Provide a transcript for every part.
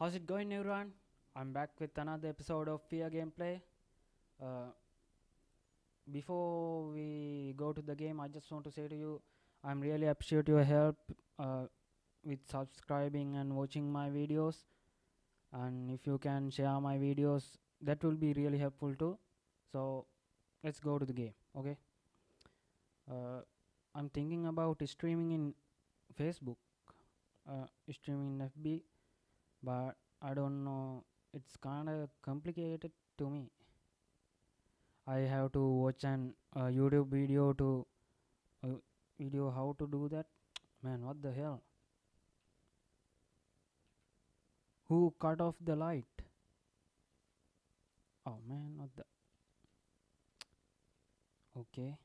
How's it going, everyone? I'm back with another episode of FEAR gameplay. Before we go to the game, I just want to say to you, I'm really appreciate your help with subscribing and watching my videos. And if you can share my videos, that will be really helpful too. So let's go to the game, okay? I'm thinking about streaming in Facebook, streaming in FB, but I don't know, it's kinda complicated to me. I have to watch an YouTube video to video how to do that. Man, what the hell? Who cut off the light? Oh man, what the... Okay.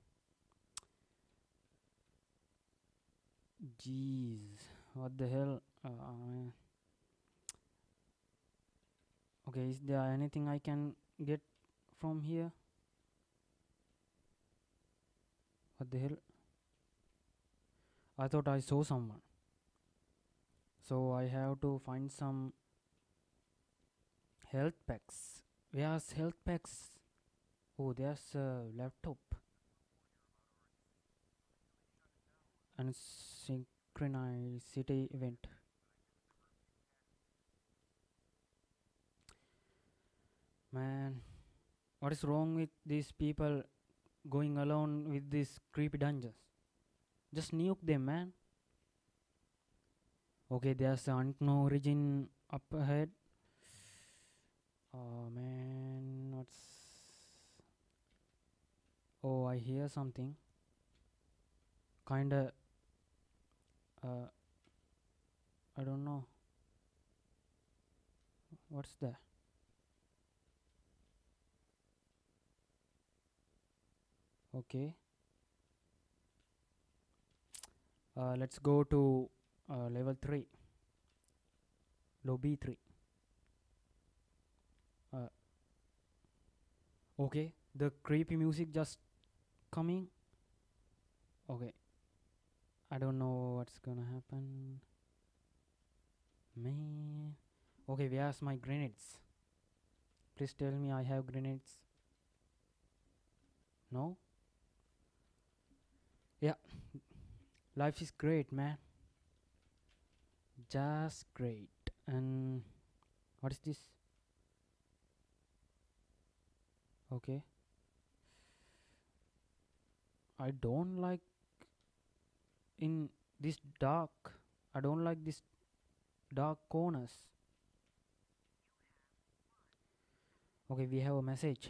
Jeez, what the hell? Okay, is there anything I can get from here? What the hell? I thought I saw someone. So I have to find some health packs. Where's health packs? Oh, there's a laptop. And synchronicity event. Man, what is wrong with these people going alone with these creepy dungeons? Just nuke them, man. Okay, there's the unknown origin up ahead. Oh man, what's... Oh, I hear something. Kinda... I don't know. What's that? Okay. Let's go to level 3. Lobby 3. Okay, the creepy music just coming. Okay. I don't know what's gonna happen. Man. Okay, where's my grenades? Please tell me I have grenades. No? Yeah. Life is great, man. Just great. And what is this? Okay. I don't like in this dark. I don't like this dark corners. Okay, we have a message.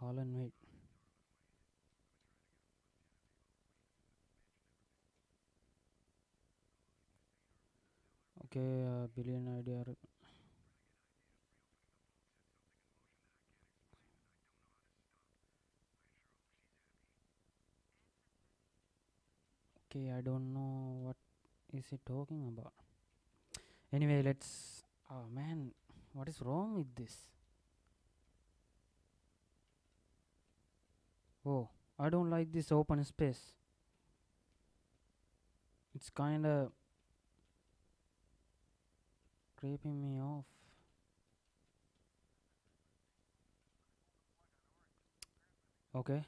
Harlan Wade. Okay, billion idea. Okay, I don't know what is he talking about. Anyway, let's... Oh man, what is wrong with this? Oh, I don't like this open space. It's kinda creeping me off. Okay.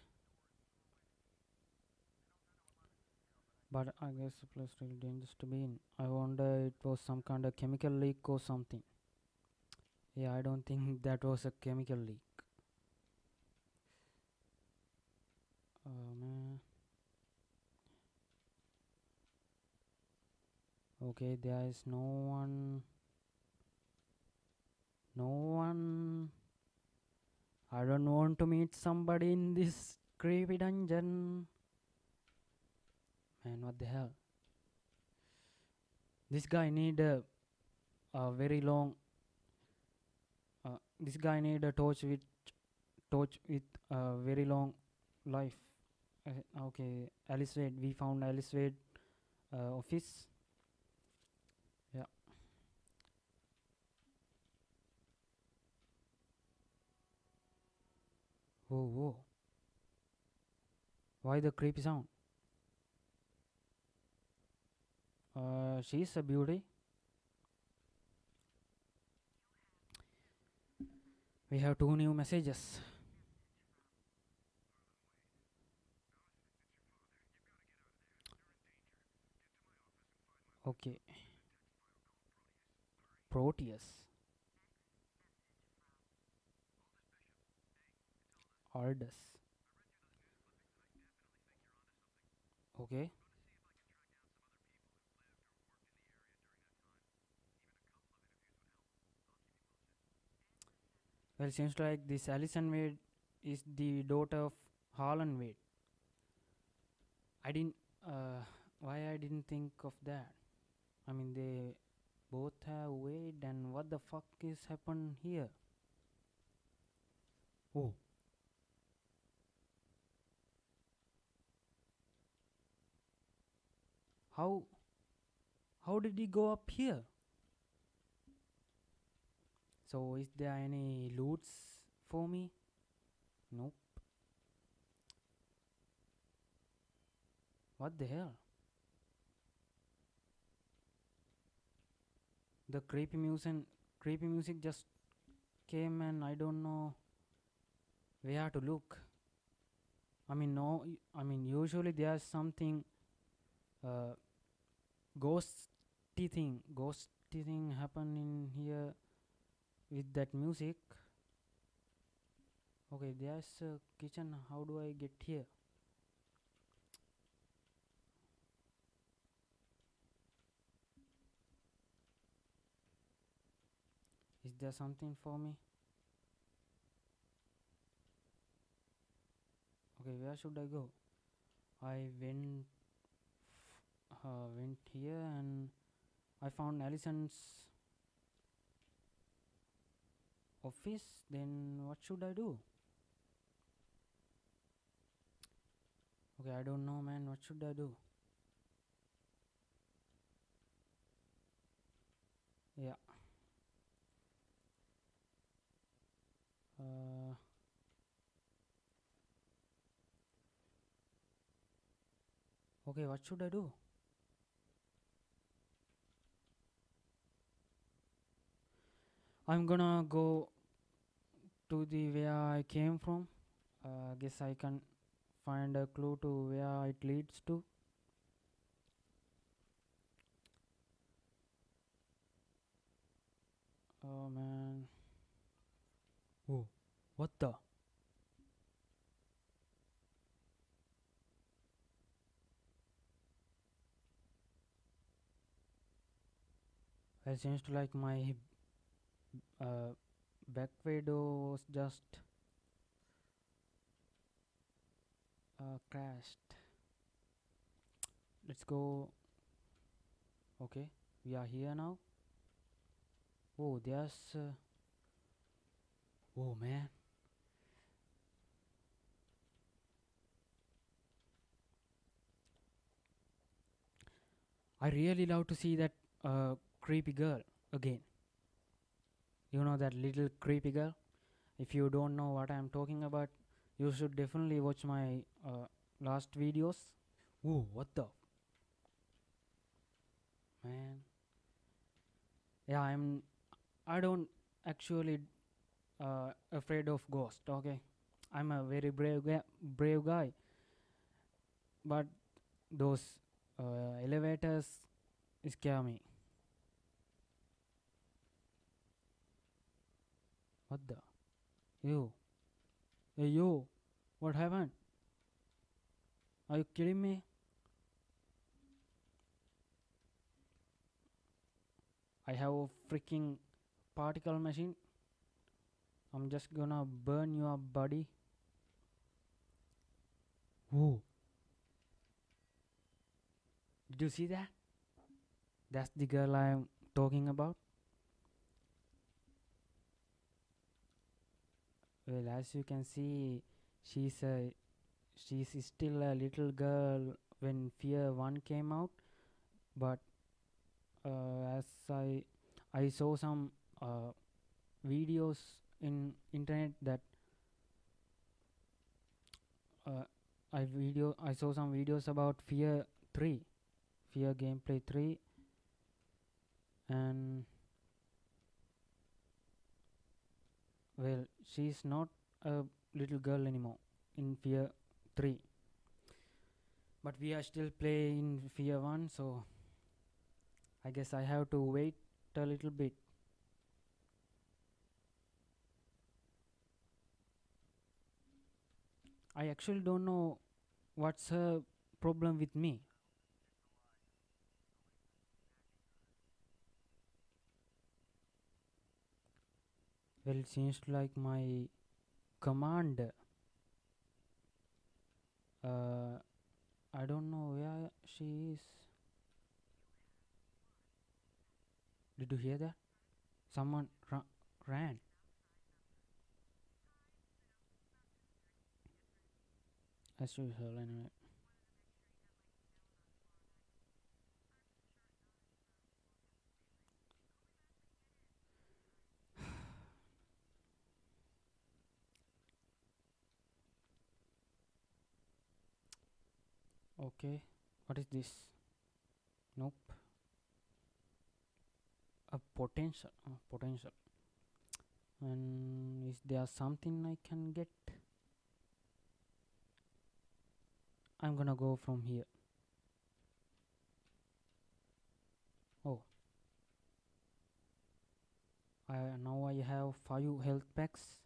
But I guess the place really dangerous to be in. I wonder it was some kind of chemical leak or something. Yeah, I don't think that was a chemical leak. Okay, there is no one. No one. I don't want to meet somebody in this creepy dungeon. Man, what the hell? This guy need a very long. This guy need a torch with a very long life. Okay, Alice Wade. We found Alice Wade office. Whoa, whoa. Why the creepy sound? She's a beauty. We have 2 new messages. Okay. Proteus. Aldous. Okay. Well, seems like this Alice Wade is the daughter of Harlan Wade. I didn't. Why I didn't think of that? I mean, they both have Wade, and what the fuck is happened here? Oh. How did he go up here? So is there any loots for me? Nope. What the hell? The creepy music just came, and I don't know where to look. I mean, usually there's something ghosty thing happen in here with that music. Okay, there's a kitchen. How do I get here? Is there something for me? Okay, where should I go? I went here, and I found Allison's office. Then what should I do? Okay, I don't know, man. What should I do? Yeah. Okay, what should I do? I'm gonna go to the where I came from. Guess I can find a clue to where it leads to. Oh man. Oh, what the? It seems to like my back window was just crashed. Let's go. Okay, we are here now. Oh, there's oh man, I really love to see that creepy girl again. You know, that little creepy girl. If you don't know what I'm talking about, you should definitely watch my last videos. Ooh, what the man. Yeah, I don't actually afraid of ghosts. Okay, I'm a very brave guy. But those elevators scare me. What the? Yo. Hey, yo. What happened? Are you kidding me? I have a freaking particle machine. I'm just gonna burn your body. Whoa. Did you see that? That's the girl I'm talking about. Well, as you can see, she's still a little girl when Fear 1 came out, but as I saw some videos in internet that I saw some videos about Fear 3, Fear gameplay 3, and Well, she is not a little girl anymore in FEAR 3, but we are still playing FEAR 1, so I guess I have to wait a little bit. I actually don't know what's her problem with me. Well, it seems like my commander. I don't know where she is. Did you hear that? Someone ran. That's usual anyway. Okay, what is this? Nope. A potential. Potential. And is there something I can get? I'm gonna go from here. Oh, now I have 5 health packs.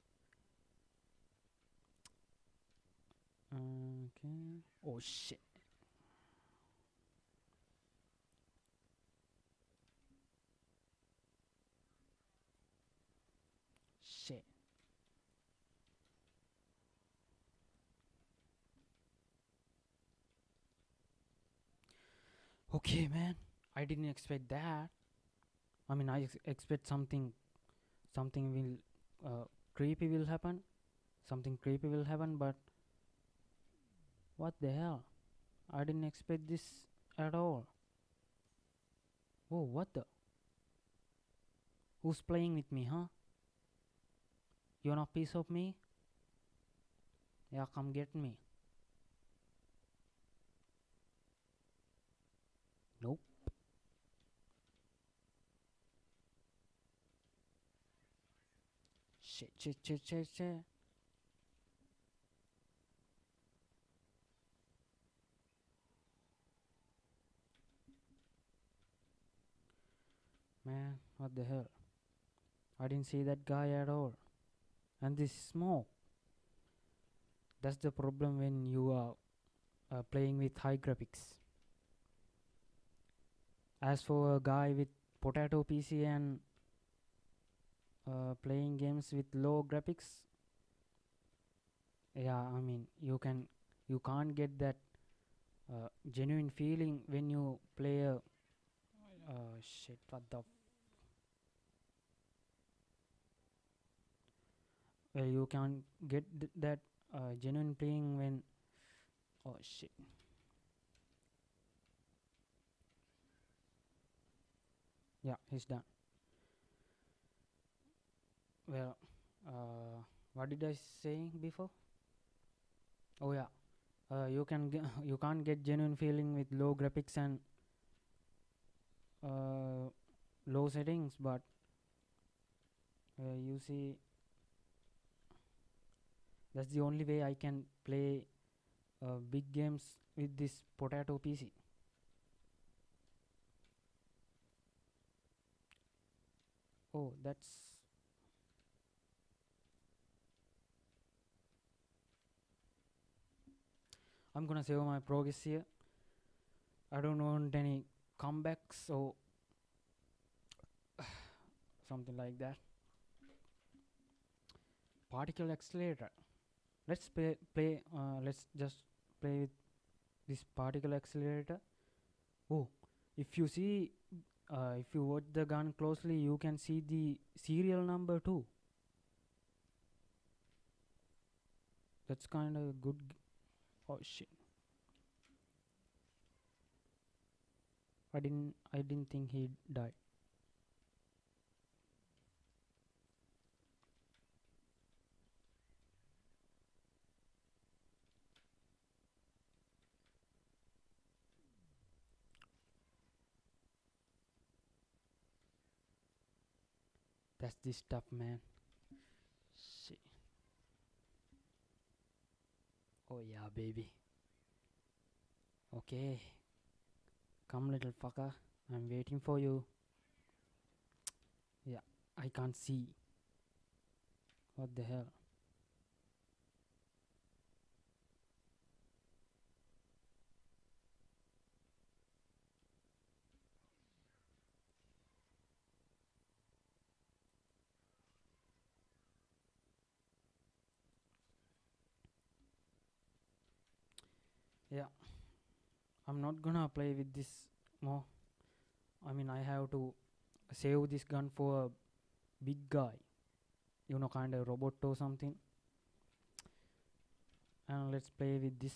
Okay. Oh shit. Okay, man, I didn't expect that. I mean, I expect something will creepy will happen, but what the hell? I didn't expect this at all. Whoa, what the? Who's playing with me, huh? You want a piece of me? Yeah, come get me. Nope. Shit. Man, what the hell? I didn't see that guy at all. And this smoke. That's the problem when you are playing with high graphics. As for a guy with potato PC and playing games with low graphics, yeah, I mean, you can't get that genuine feeling when you play a shit, what the f. Well, you can't get that genuine playing when, oh shit. Yeah, he's done. Well, what did I say before? Oh yeah, you can't get genuine feeling with low graphics and low settings, but you see, that's the only way I can play big games with this potato PC. Oh, that's I'm gonna save my progress here. I don't want any comebacks or something like that. Particle accelerator. Let's play. Let's just play with this particle accelerator. Oh, if you see. If you watch the gun closely, you can see the serial number too. That's kind of good. Oh shit! I didn't think he died. That's this stuff, man. Oh yeah, baby. Okay. Come, little fucker. I'm waiting for you. Yeah, I can't see. What the hell? Yeah, I'm not gonna play with this more. I mean, I have to save this gun for a big guy, you know, kind of robot or something. And let's play with this.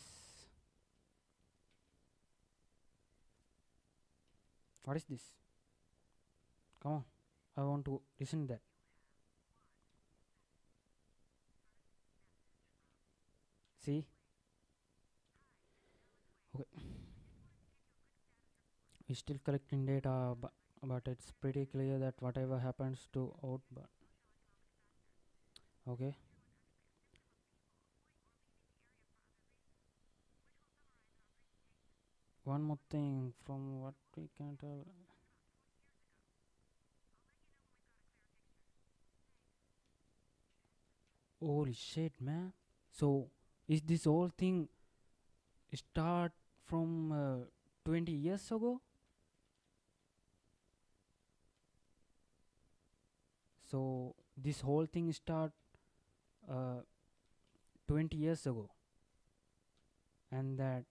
What is this? Come on, I want to listen to that. See? Okay, we're still collecting data, but it's pretty clear that whatever happens to outbound. Okay. One more thing from what we can tell. Holy shit, man. So, is this whole thing start from 20 years ago? So this whole thing start 20 years ago, and that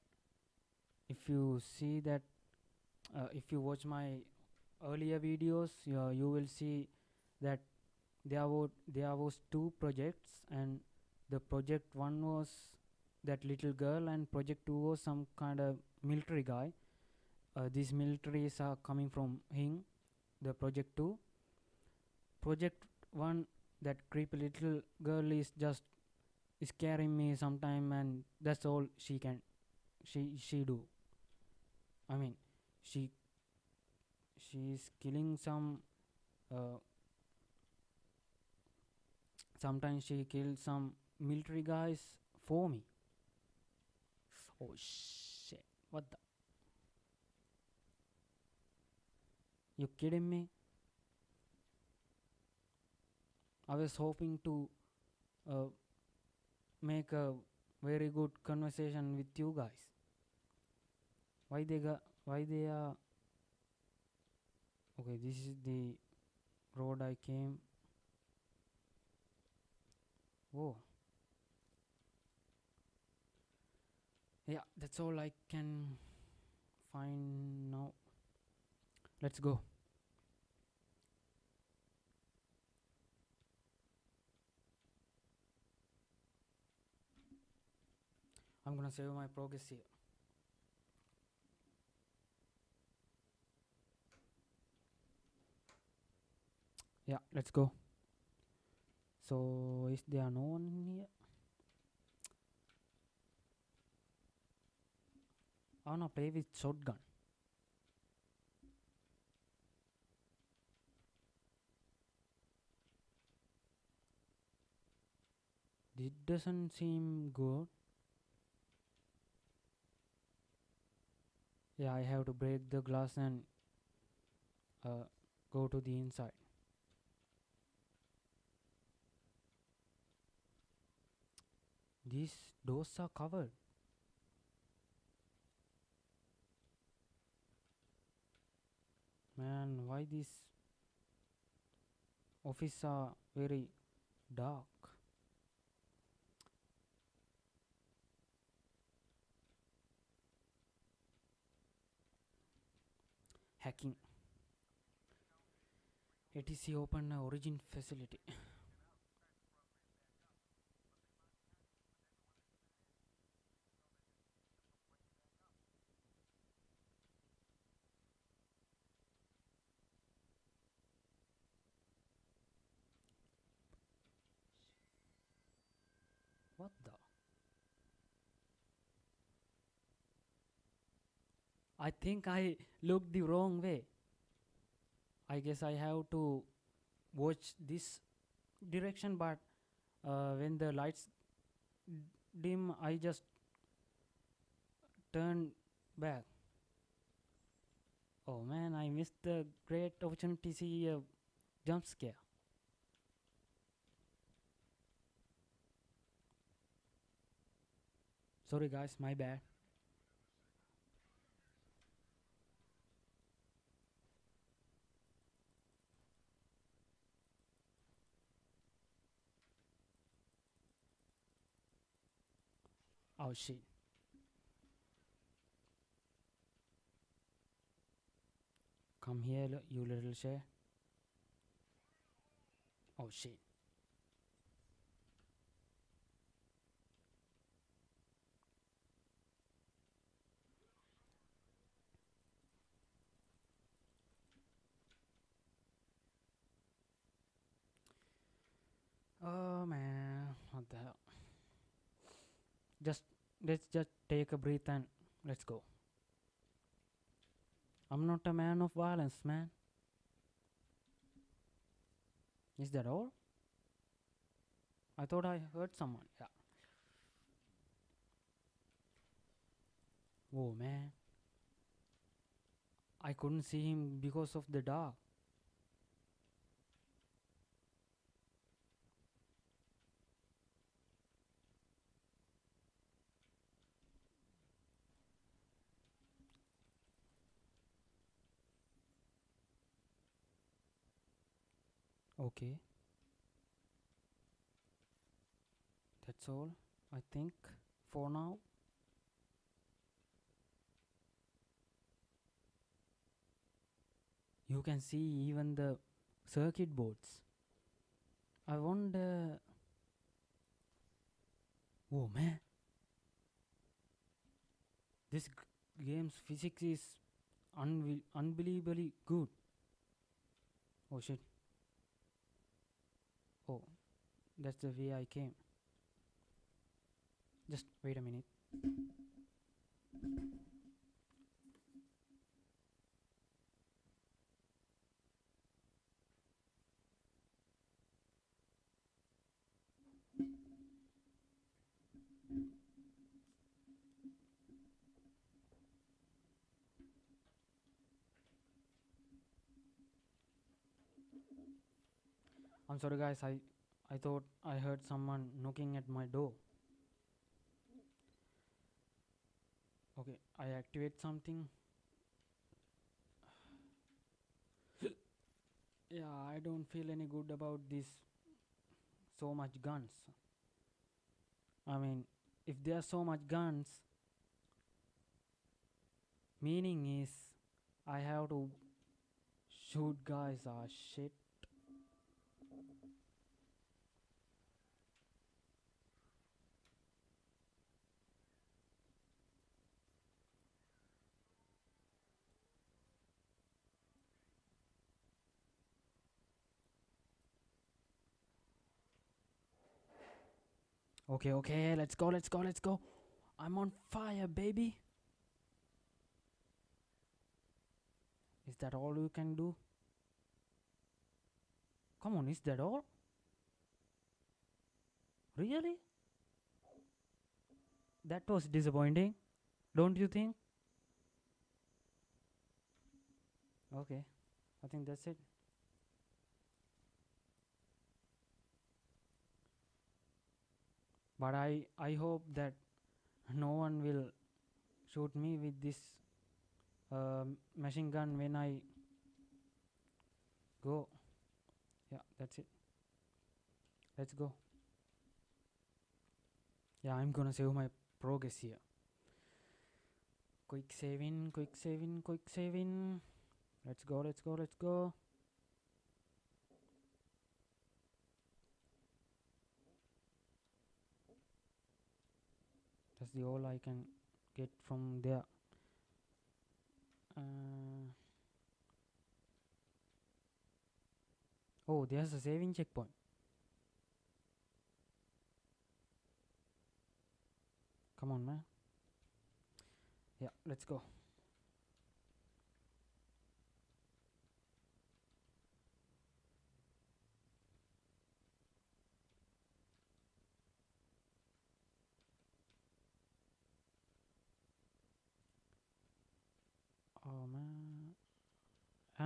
if you see that if you watch my earlier videos, you will see that there was two projects, and the project one was that little girl, and project 2 was some kind of military guy. These militaries are coming from him, the project 2. Project 1, that creepy little girl is just scaring me sometime, and that's all she do. I mean, she is killing some sometimes she kills some military guys for me. Oh shit, what the? You kidding me? I was hoping to make a very good conversation with you guys. Why they are okay, this is the road I came. Whoa. Yeah, that's all I can find now. Let's go. I'm gonna save my progress here. Yeah, let's go. So, is there no one in here? I wanna play with shotgun. This doesn't seem good. Yeah, I have to break the glass and go to the inside. These doors are covered. Man, why this office are very dark? Hacking. ATC open origin facility. What the? I think I looked the wrong way. I guess I have to watch this direction, but when the lights dim, I just turned back. Oh man, I missed the great opportunity to see a jump scare. Sorry guys, my bad. Oh shit. Come here, look, you little shit. Oh shit. Oh man, what the hell. Let's just take a breath and let's go. I'm not a man of violence, man. Is that all? I thought I heard someone. Yeah. Oh man, I couldn't see him because of the dark. Okay, that's all I think for now. You can see even the circuit boards. I wonder. Oh man, this game's physics is unbelievably good. Oh shit. Oh, that's the way I came. Just wait a minute. I'm sorry guys, I thought I heard someone knocking at my door. Okay, I activate something. Yeah, I don't feel any good about this. So much guns. I mean, if there are so much guns, meaning is I have to shoot guys. Ah shit. Okay, okay, let's go, let's go, let's go. I'm on fire, baby. Is that all you can do? Come on, is that all? Really? That was disappointing, don't you think? Okay, I think that's it. But I hope that no one will shoot me with this machine gun when I go. Yeah, that's it. Let's go. Yeah, I'm gonna save my progress here. Quick saving, quick saving, quick saving. Let's go, let's go, let's go. That's the all I can get from there. Oh, there's a saving checkpoint. Come on, man. Yeah, let's go.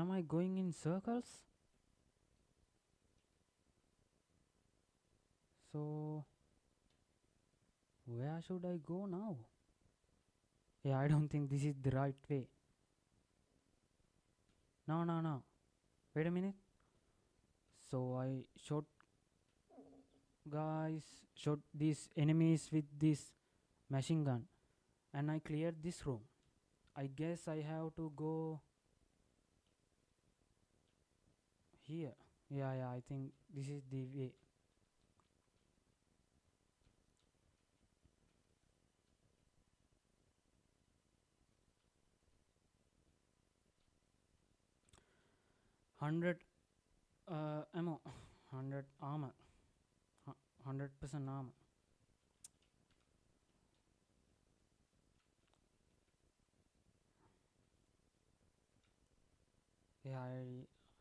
Am I going in circles? So where should I go now? Yeah, I don't think this is the right way. No. Wait a minute. So I shot guys, shot these enemies with this machine gun, and I cleared this room. I guess I have to go here. Yeah, I think this is the way. Ammo, 100 armor, 100% armor. Yeah,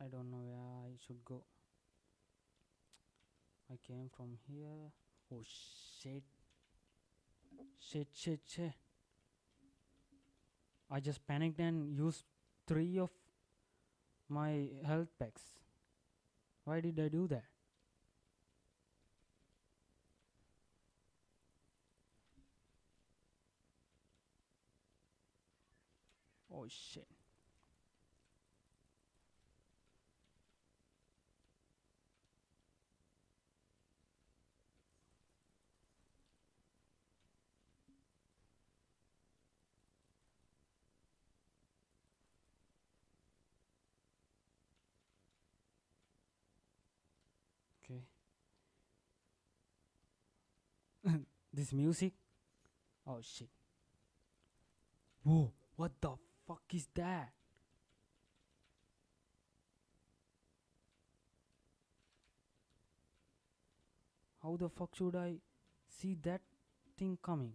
I don't know where I should go. I came from here. Oh shit! Shit! I just panicked and used 3 of my health packs. Why did I do that? Oh shit. This music. Oh shit. Whoa, what the fuck is that? How the fuck should I see that thing coming?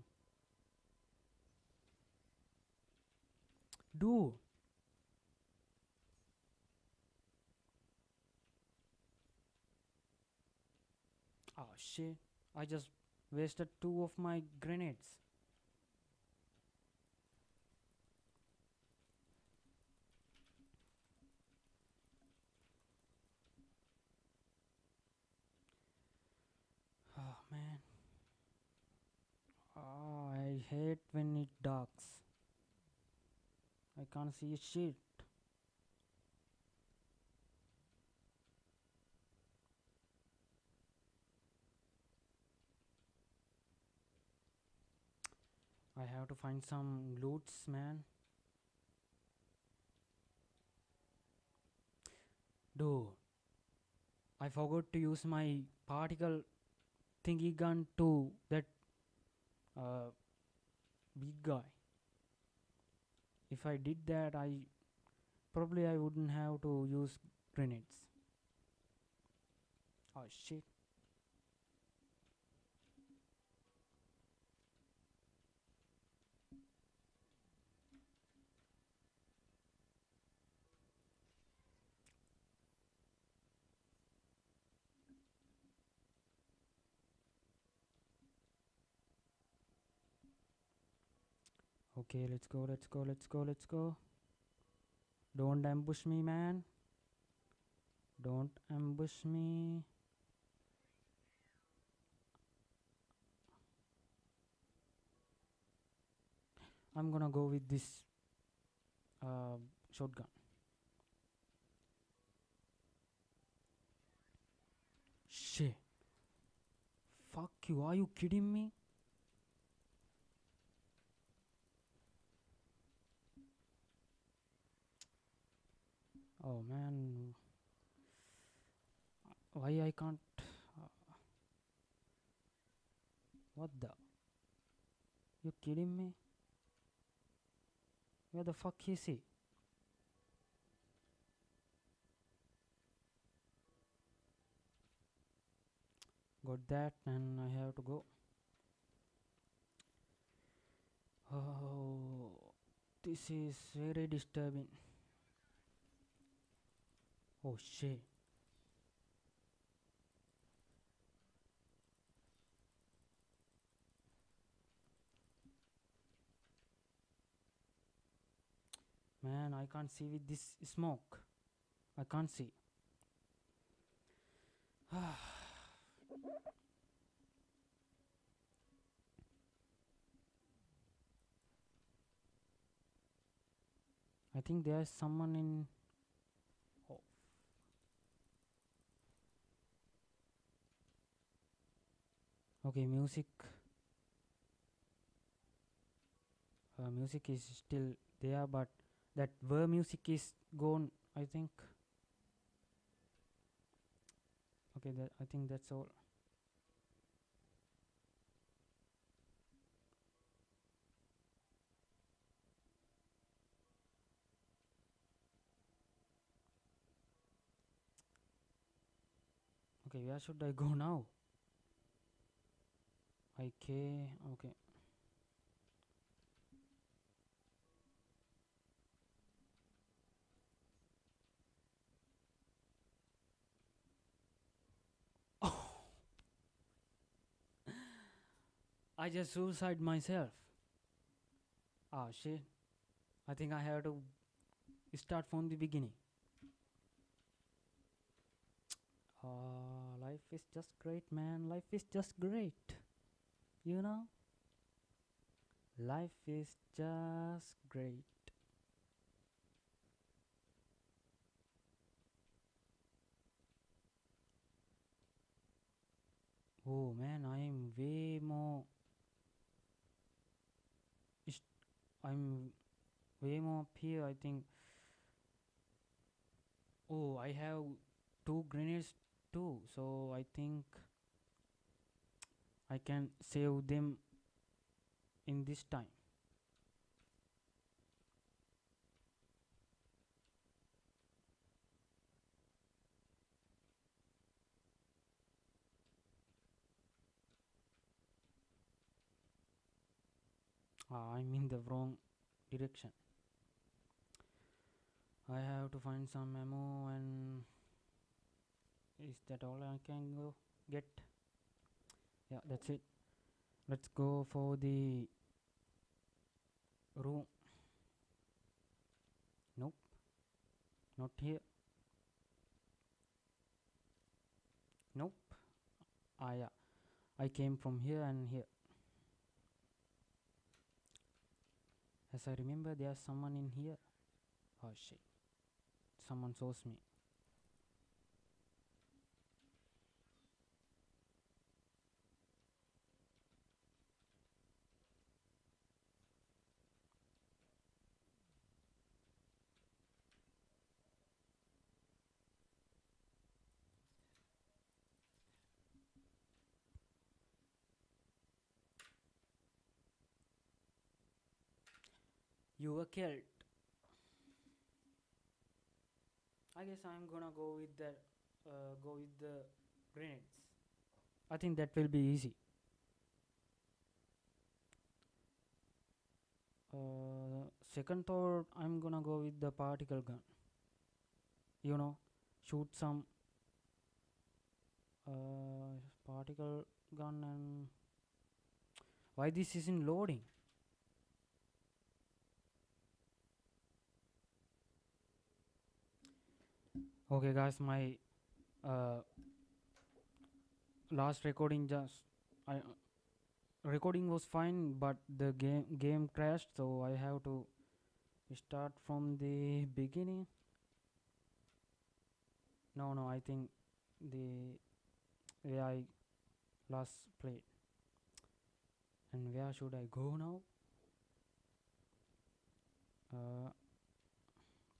Dude. Oh shit, I just wasted 2 of my grenades. Oh man. Oh, I hate when it darks. I can't see a shit. I have to find some loots, man. Dude, I forgot to use my particle thingy gun to that big guy. If I did that, I wouldn't have to use grenades. Oh shit. Okay, let's go. Don't ambush me, man. Don't ambush me. I'm gonna go with this shotgun. Shit. Fuck you, are you kidding me? Oh man, why I can't, what the, you kidding me? Where the fuck is he? Got that, and I have to go. Oh, this is very disturbing. Oh shit. Man, I can't see with this smoke. I can't see. I think there is someone in. Oh. Okay, music. Music is still there, but that were music is gone, I think. Okay, that I think that's all. Okay, where should I go now? Okay, okay. I just suicide myself. Ah, shit. I think I have to start from the beginning. Life is just great, man. Life is just great. You know? Life is just great. Oh, man, I am way more... I'm way more up here, I think. Oh, I have 2 grenades too, so I think I can save them in this time. I'm in the wrong direction. I have to find some ammo, and is that all I can go get? Yeah, that's it. Let's go for the room. Nope, not here. Nope. Ah, yeah, I came from here and here. As I remember, there's someone in here. Oh shit. Someone saws me. You were killed. I guess I'm gonna go with the grenades. I think that will be easy. Second thought, I'm gonna go with the particle gun. You know, shoot some particle gun. And why this isn't loading? Okay guys, my last recording recording was fine, but the game crashed, so I have to start from the beginning. No, I think the way I last played. And where should I go now?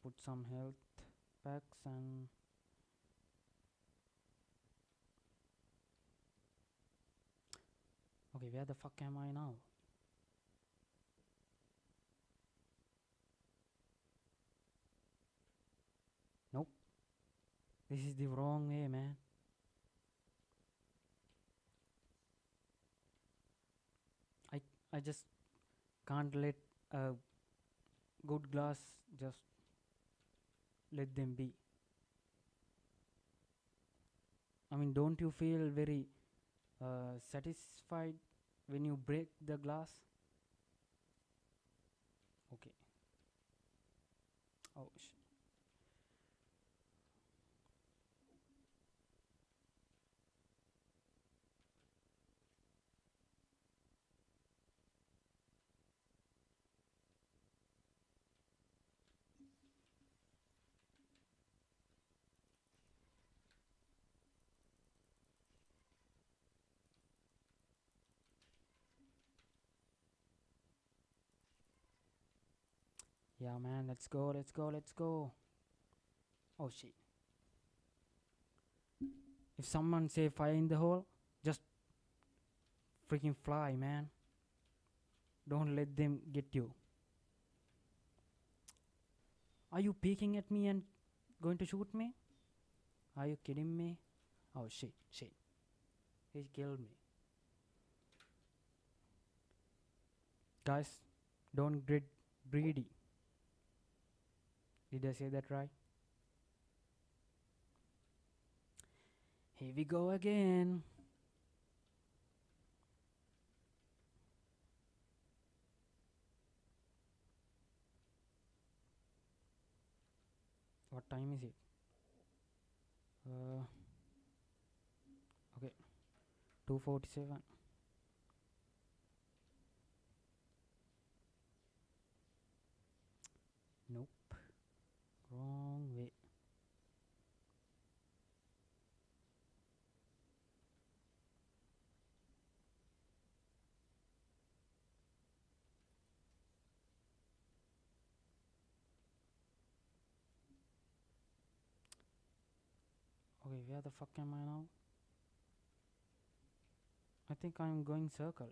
Put some health packs and okay, where the fuck am I now? Nope, this is the wrong way, man. I just can't let a good glass just let them be. I mean, don't you feel very satisfied when you break the glass? Okay. Oh, Yeah, man, let's go, let's go, let's go. Oh, shit. If someone say fire in the hole, just freaking fly, man. Don't let them get you. Are you peeking at me and going to shoot me? Are you kidding me? Oh, shit, shit. He killed me. Guys, don't get greedy. Did I say that right? Here we go again. What time is it? Okay, 2:47. Nope, wrong way. Okay, where the fuck am I now? I think I'm going circle.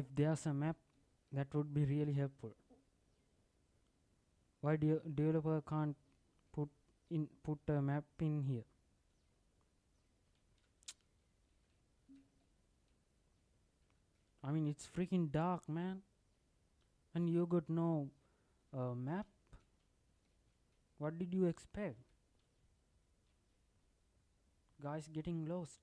If there's a map, that would be really helpful. Why developer can't put a map in here? I mean, it's freaking dark, man, and you got no map. What did you expect? Guys getting lost.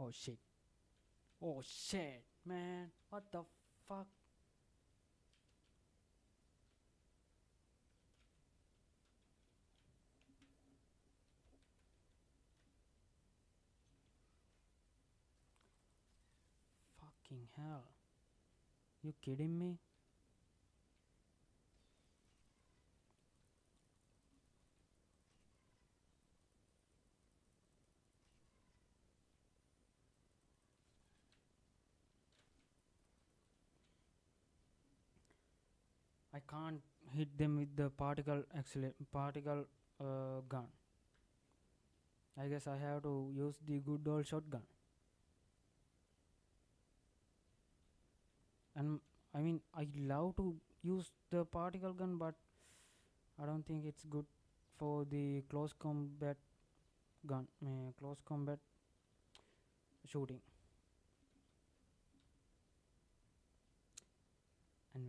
Oh shit. Oh shit, man. What the fuck? Fucking hell. You kidding me? I can't hit them with the particle gun. I guess I have to use the good old shotgun. And I mean, I love to use the particle gun, but I don't think it's good for the close combat gun, close combat shooting.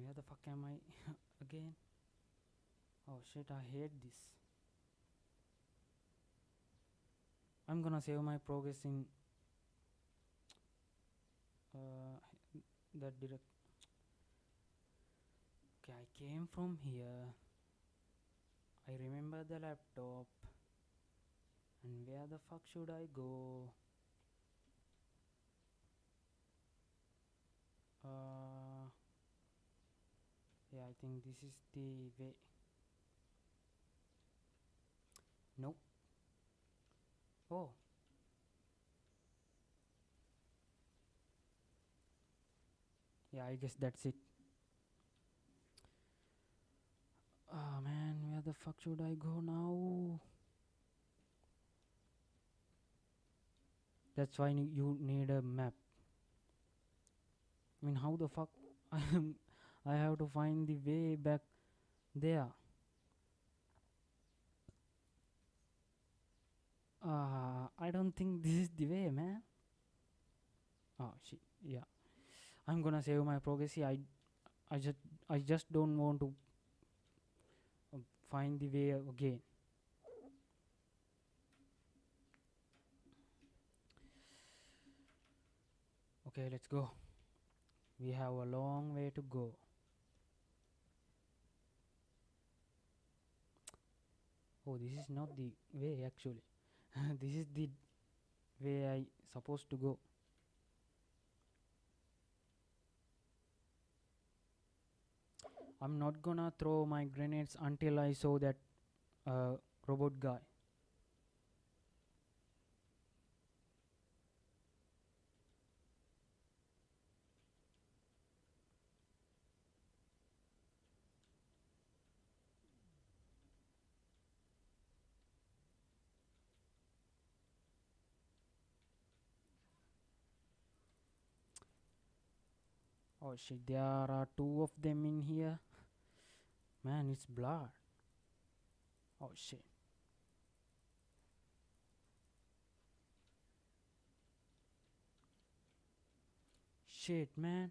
Where the fuck am I again? Oh shit, I hate this. I'm gonna save my progress in that direct. Okay, I came from here. I remember the laptop. And where the fuck should I go? Yeah, I think this is the way. Nope. Oh. Yeah, I guess that's it. Oh man, where the fuck should I go now? That's why you need a map. I mean, how the fuck I have to find the way back there. I don't think this is the way, man. Oh shit, yeah. I'm gonna save my progress. See, I just don't want to find the way again. Okay, let's go. We have a long way to go. Oh, this is not the way actually. This is the way I supposed to go. I'm not gonna throw my grenades until I saw that robot guy. Oh shit, there are two of them in here. Man, it's blood. Oh shit. Shit, man.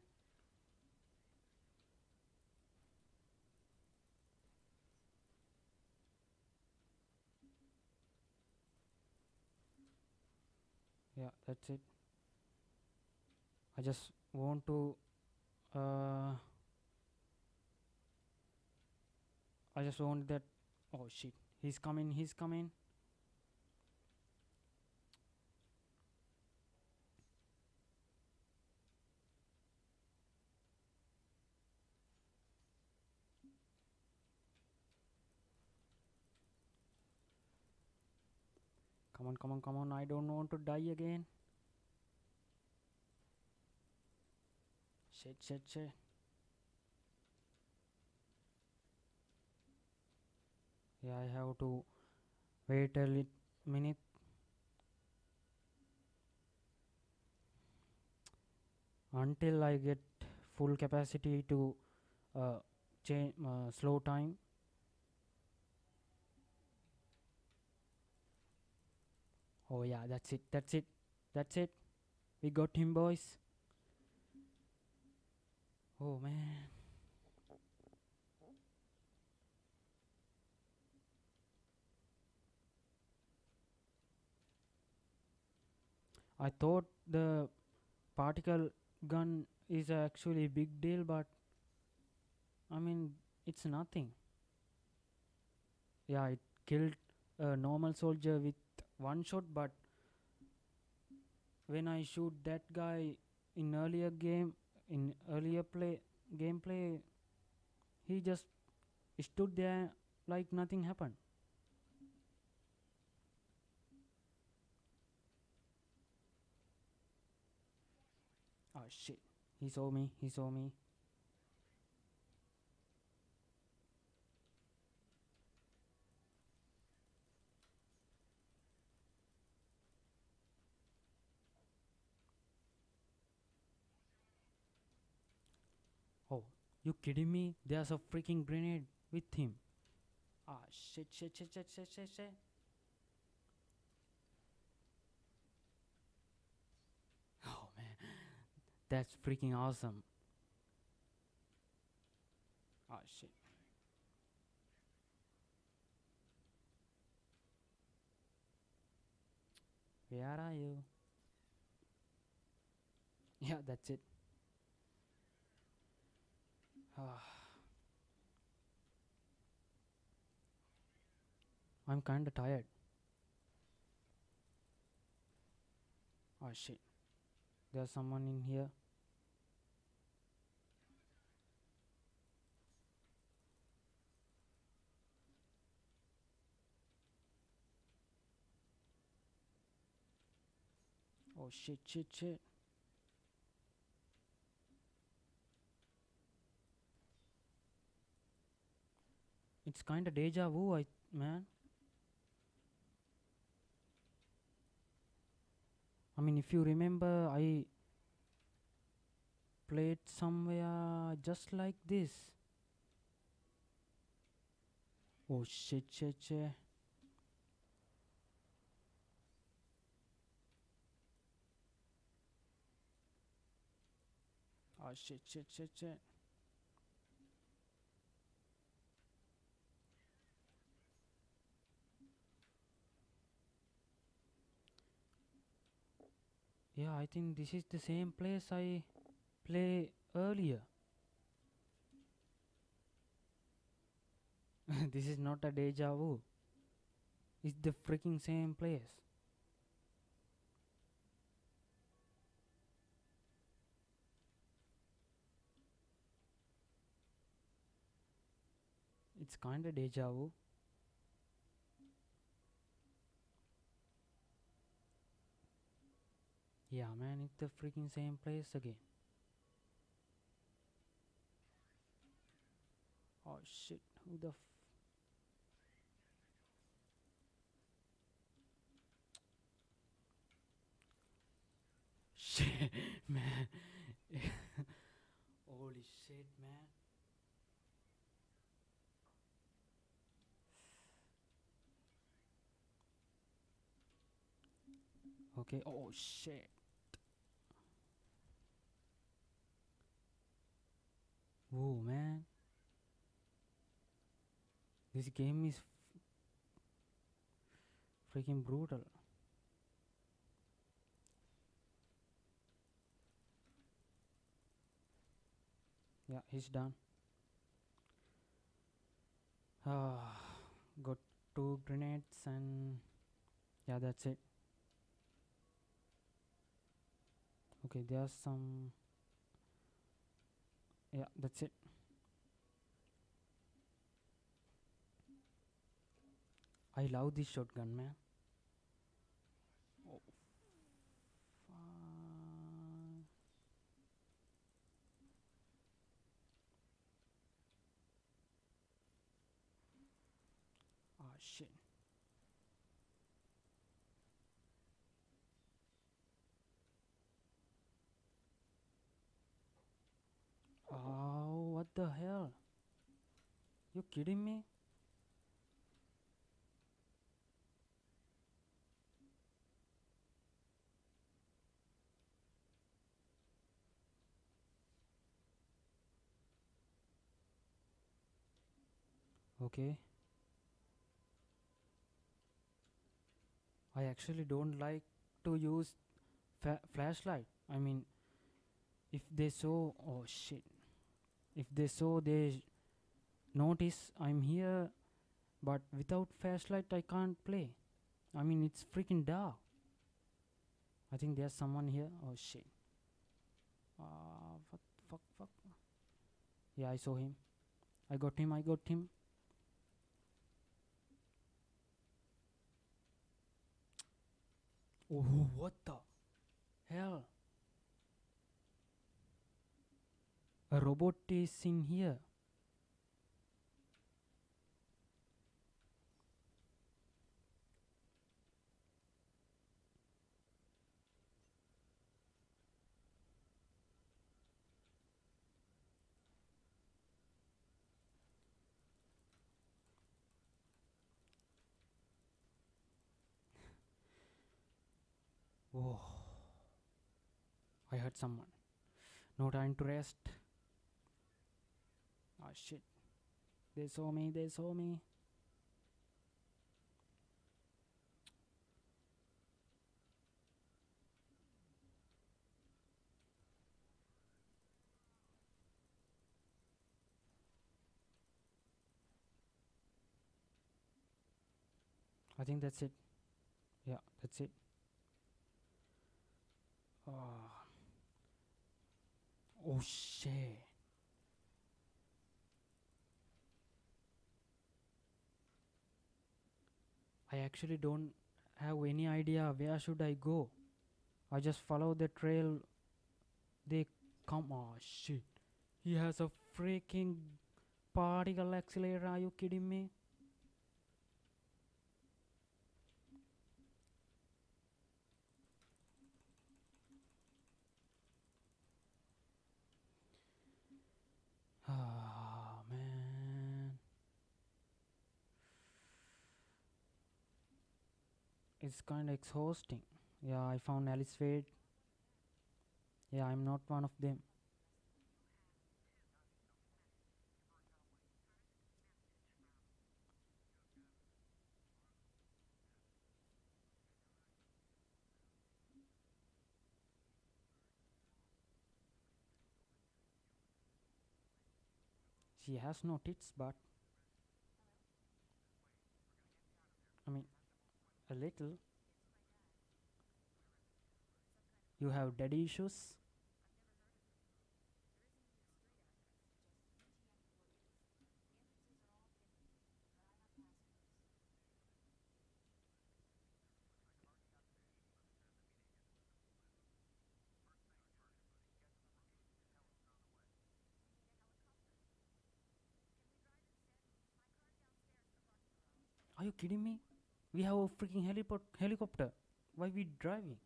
Yeah, that's it. I just want to I just want that. Oh shit, he's coming, he's coming. Come on, come on, come on. I don't want to die again. Shit, shit, shit. Yeah, I have to wait a little minute. Until I get full capacity to slow time. Oh yeah, that's it, that's it, that's it. We got him, boys. Oh man. I thought the particle gun is actually a big deal, but I mean it's nothing. Yeah, it killed a normal soldier with one shot, but when I shoot that guy in earlier game, in earlier gameplay, he just stood there like nothing happened. Oh shit, he saw me, he saw me. Oh, you kidding me? There's a freaking grenade with him. Ah shit, shit, shit, shit, shit, shit, shit. Oh man, that's freaking awesome. Ah shit. Where are you? Yeah, that's it. I'm kinda tired. Oh shit. There's someone in here. Oh shit, shit, shit. It's kind of deja vu, man. I mean, if you remember, I played somewhere just like this. Oh shit, shit, shit. Oh shit, shit, shit, shit. Yeah, I think this is the same place I played earlier. This is not a deja vu. It's the freaking same place. It's kinda deja vu. Yeah man, it's the freaking same place again. Oh shit, who the f— shit man. Holy shit man. Okay, oh shit. Whoa man, this game is freaking brutal. Yeah, he's done. Got 2 grenades and yeah, that's it. Okay, there's some. Yeah, that's it. I love this shotgun, man. Oh, fuck. Ah, shit. Oh, what the hell? You kidding me? Okay. I actually don't like to use flashlight. I mean, if they saw, oh shit. If they saw, they notice I'm here, but without flashlight I can't play. I mean, it's freaking dark. I think there's someone here. Oh shit. Fuck. Yeah, I saw him. I got him. Oh, what the hell? A robot is in here. Oh, I heard someone. No time to rest. Ah shit, they saw me. I think that's it. Yeah, that's it. Oh shit. I actually don't have any idea where should I go. I just follow the trail. They come. Oh shit. He has a freaking particle accelerator. Are you kidding me? Ah man. It's kind of exhausting. Yeah, I found Alice Wade. Yeah, I'm not one of them. She has no tits, but I mean a little. You have daddy issues? Are you kidding me? We have a freaking helicopter. Why we driving?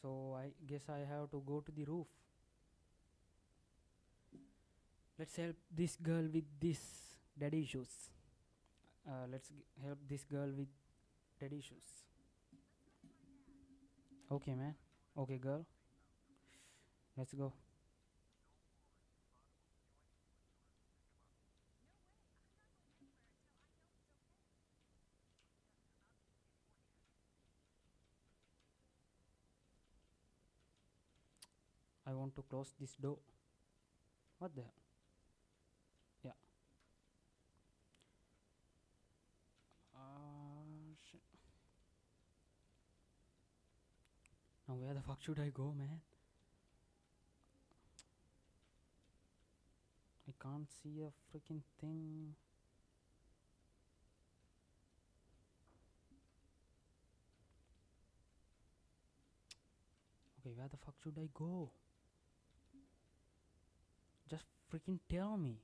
So I guess I have to go to the roof. Let's help this girl with this daddy issues. Okay, man. Okay, girl. Let's go. I want to close this door. What the hell? Yeah. Shit. Now where the fuck should I go, man? I can't see a freaking thing. Okay, where the fuck should I go? Just freaking tell me.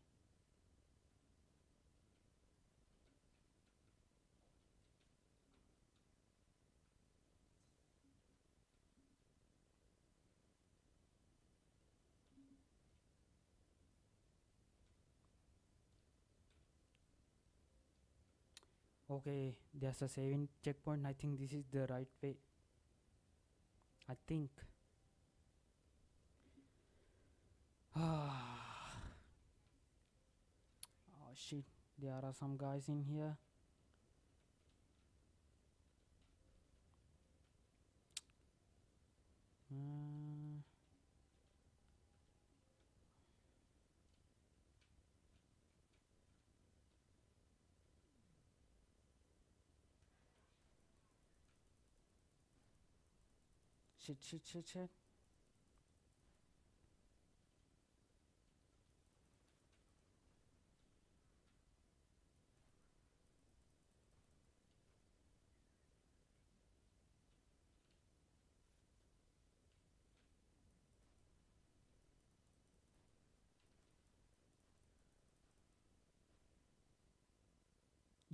Okay, there's a saving checkpoint. I think this is the right way. I think. Oh shit, there are some guys in here. Shit.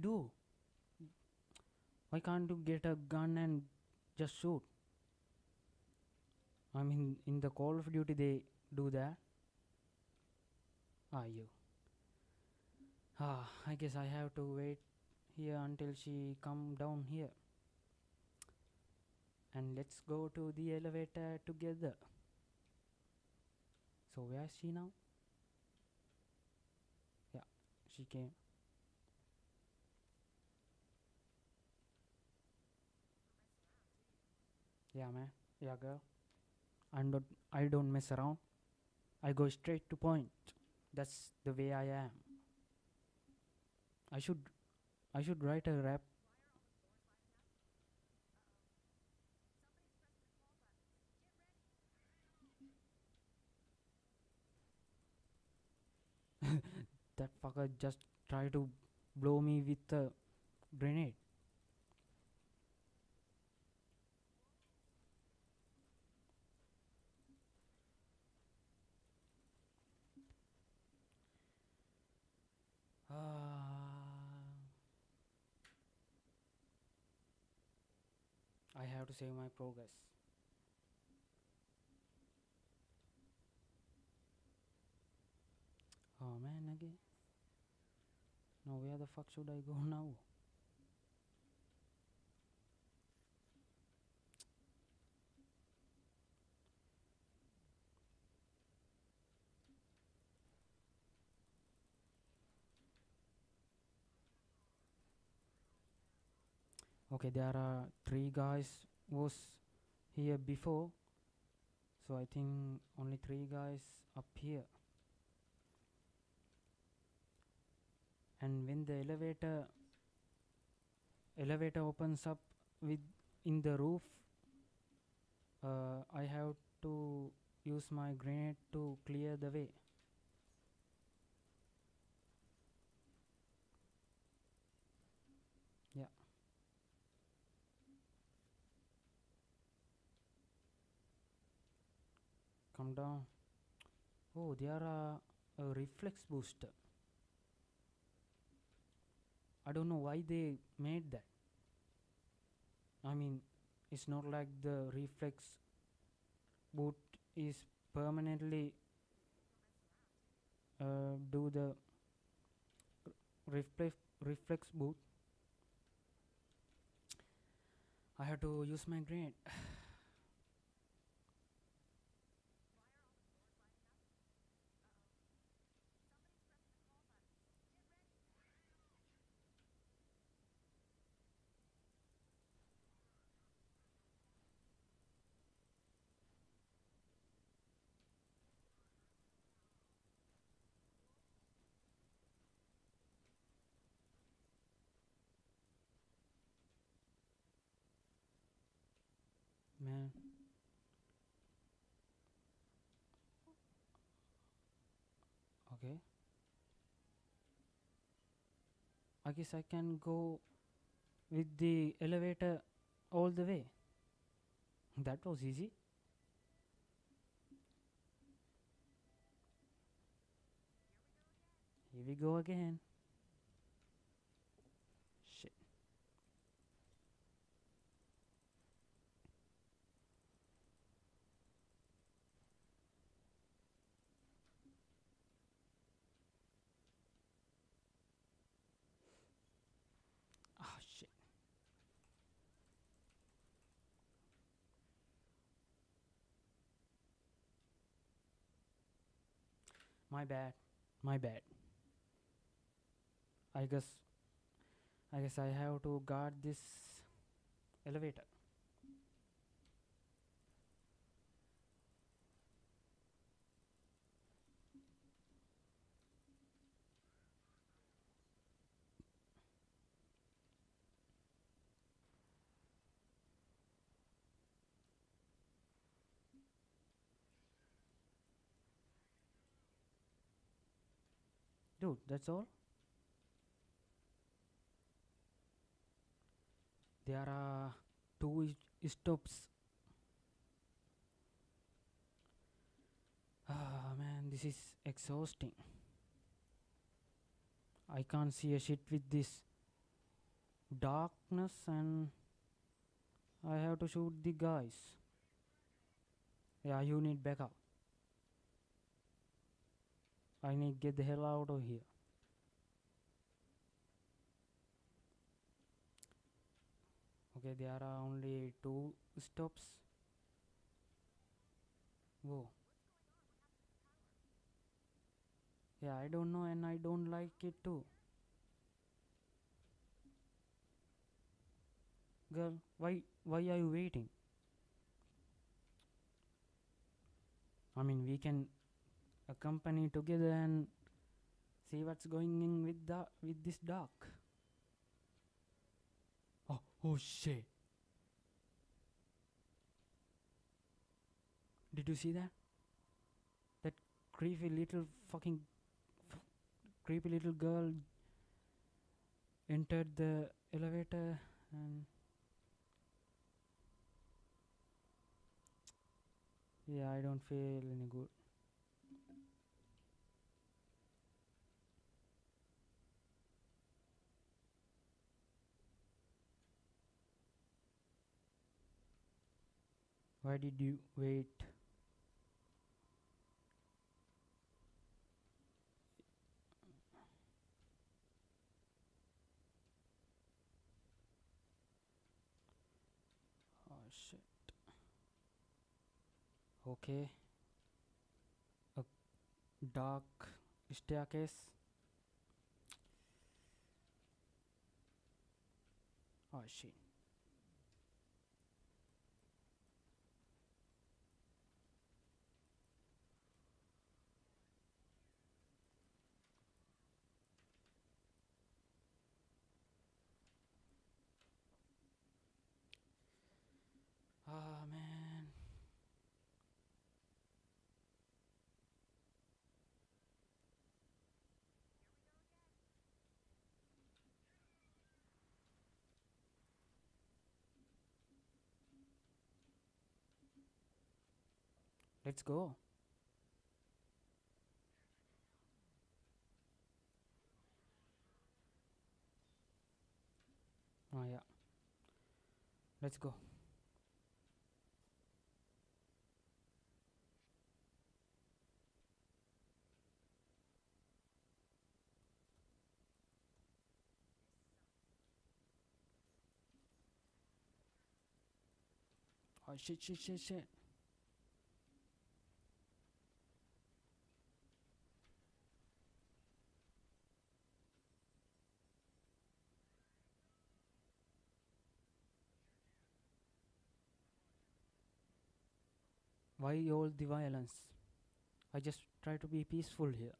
Dude, why can't you get a gun and just shoot? I mean, in the Call of Duty they do that. I guess I have to wait here until she come down here. And let's go to the elevator together. So where is she now? Yeah, she came. Yeah, man. Yeah, girl. I don't mess around. I go straight to point. That's the way I am. I should write a rap. That fucker just tried to blow me with a grenade. I have to save my progress. Oh man, again. Now where the fuck should I go now? Okay, there are three guys was here before, So I think only 3 guys up here, and when the elevator opens up in the roof, I have to use my grenade to clear the way. Yeah. Come down. Oh, there are a reflex booster. I don't know why they made that. I mean, it's not like the reflex boot is permanently do the reflex boot. I have to use my grenade. Man, okay, I guess I can go with the elevator all the way. That was easy. Here we go again. Shit. Oh shit. My bad. I guess I have to guard this elevator. Dude, that's all. There are 2 stops. Ah man, this is exhausting. I can't see a shit with this darkness, and I have to shoot the guys. Yeah, you need backup. I need to get the hell out of here. Okay, there are only 2 stops. Whoa. Yeah, I don't know, and I don't like it too. Girl, why are you waiting? I mean, we can accompany together and see what's going in with this dark. Oh shit. Did you see that? That creepy little fucking creepy little girl entered the elevator and yeah, I don't feel any good. Why did you wait? Oh shit. Okay. A dark staircase. Oh shit. Let's go. Oh yeah. Let's go. Oh shit, shit, shit, shit. Why all the violence? I just try to be peaceful here.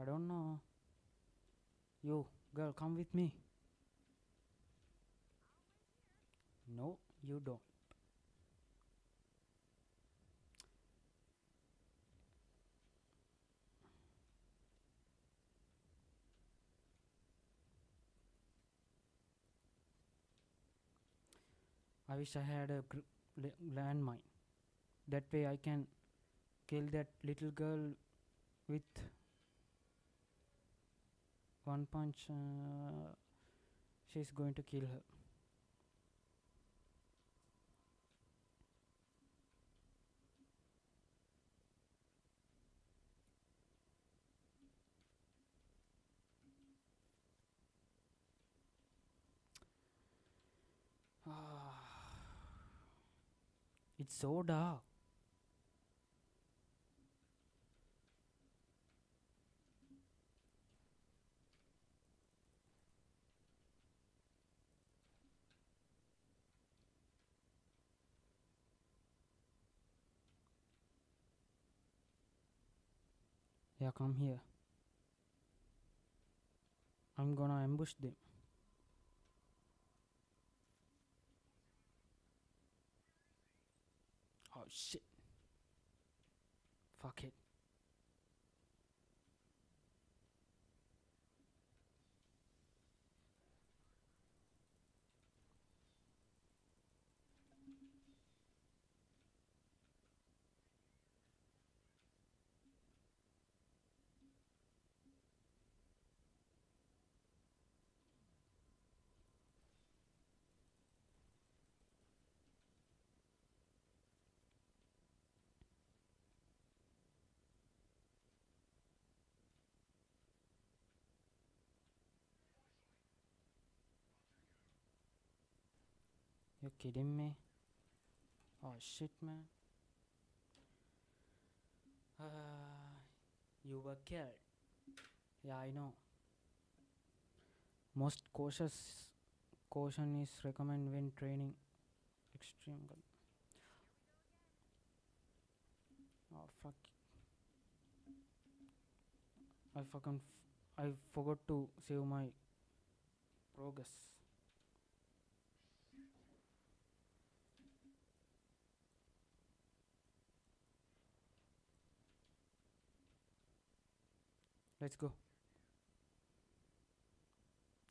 I don't know. You, girl, come with me. No, you don't. I wish I had a landmine. That way I can kill that little girl with one punch. She's going to kill her. It's so dark. Yeah, come here. I'm gonna ambush them. Oh shit. Fuck it. You kidding me? Oh shit, man. You were killed. Yeah, I know. Most caution is recommended when training extreme gun. Oh fuck. I forgot to save my progress. Let's go.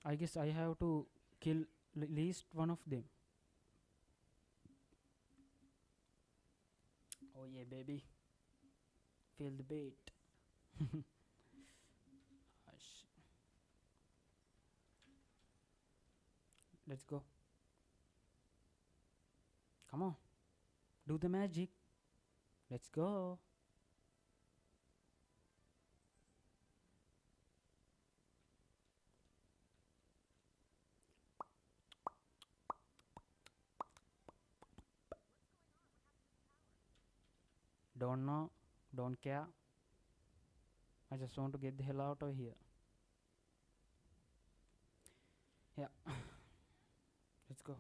I guess I have to kill at least one of them. Oh yeah, baby. Feel the bait. Let's go. Come on. Do the magic. Let's go. Don't know, don't care. I just want to get the hell out of here. Yeah. Let's go.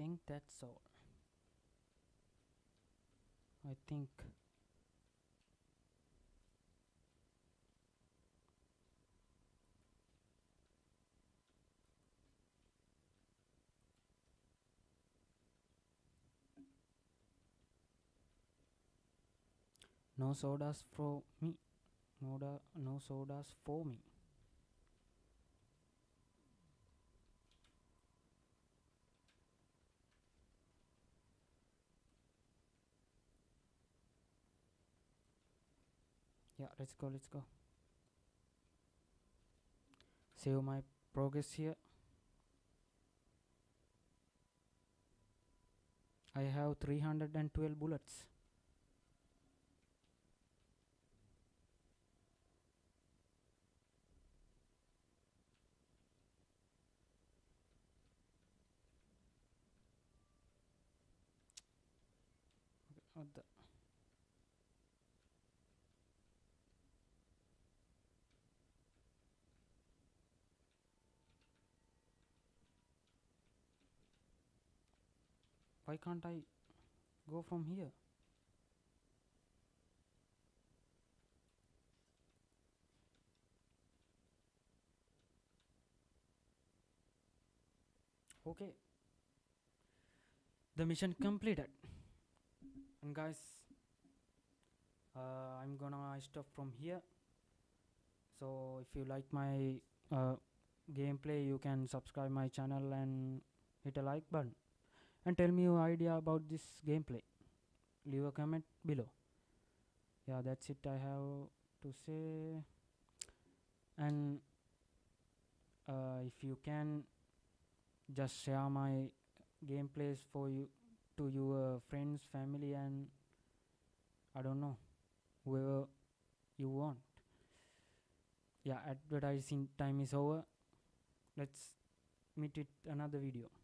think that's all. I think no sodas for me. No sodas for me. Yeah, let's go, let's go. Save my progress here. I have 312 bullets. What the? Why can't I go from here? Okay. The mission completed. And guys, I'm gonna stop from here. So if you like my gameplay, you can subscribe my channel and hit a like button. And tell me your idea about this gameplay. Leave a comment below. Yeah, that's it I have to say. And if you can, just share my gameplays for you to your friends, family, and I don't know, whoever you want. Yeah, advertising time is over. Let's meet it another video.